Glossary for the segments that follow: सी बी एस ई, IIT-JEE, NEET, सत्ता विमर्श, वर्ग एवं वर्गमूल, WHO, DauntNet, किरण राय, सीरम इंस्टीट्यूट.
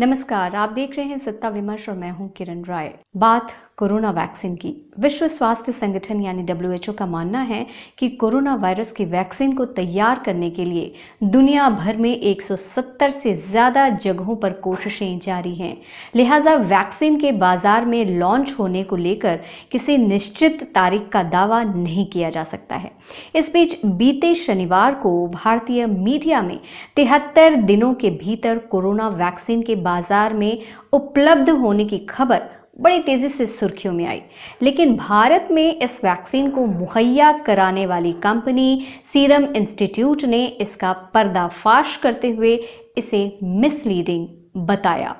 नमस्कार, आप देख रहे हैं सत्ता विमर्श और मैं हूं किरण राय। बात कोरोना वैक्सीन की। विश्व स्वास्थ्य संगठन यानी WHO का मानना है कि कोरोना वायरस की वैक्सीन को तैयार करने के लिए दुनिया भर में 170 से ज़्यादा जगहों पर कोशिशें जारी हैं। लिहाजा वैक्सीन के बाजार में लॉन्च होने को लेकर किसी निश्चित तारीख का दावा नहीं किया जा सकता है। इस बीच बीते शनिवार को भारतीय मीडिया में 73 दिनों के भीतर कोरोना वैक्सीन के बाजार में उपलब्ध होने की खबर बड़ी तेजी से सुर्खियों में आई, लेकिन भारत में इस वैक्सीन को मुहैया कराने वाली कंपनी सीरम इंस्टीट्यूट ने इसका पर्दाफाश करते हुए इसे मिसलीडिंग बताया।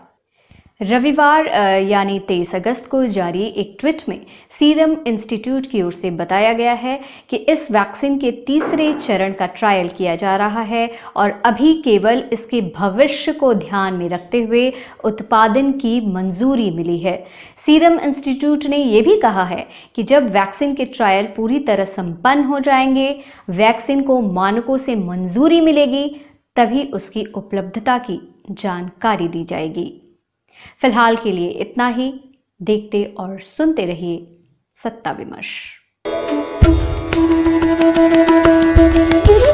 रविवार यानी 23 अगस्त को जारी एक ट्वीट में सीरम इंस्टीट्यूट की ओर से बताया गया है कि इस वैक्सीन के तीसरे चरण का ट्रायल किया जा रहा है और अभी केवल इसके भविष्य को ध्यान में रखते हुए उत्पादन की मंजूरी मिली है। सीरम इंस्टीट्यूट ने यह भी कहा है कि जब वैक्सीन के ट्रायल पूरी तरह संपन्न हो जाएंगे, वैक्सीन को मानकों से मंजूरी मिलेगी, तभी उसकी उपलब्धता की जानकारी दी जाएगी। फिलहाल के लिए इतना ही। देखते और सुनते रहिए सत्ता विमर्श।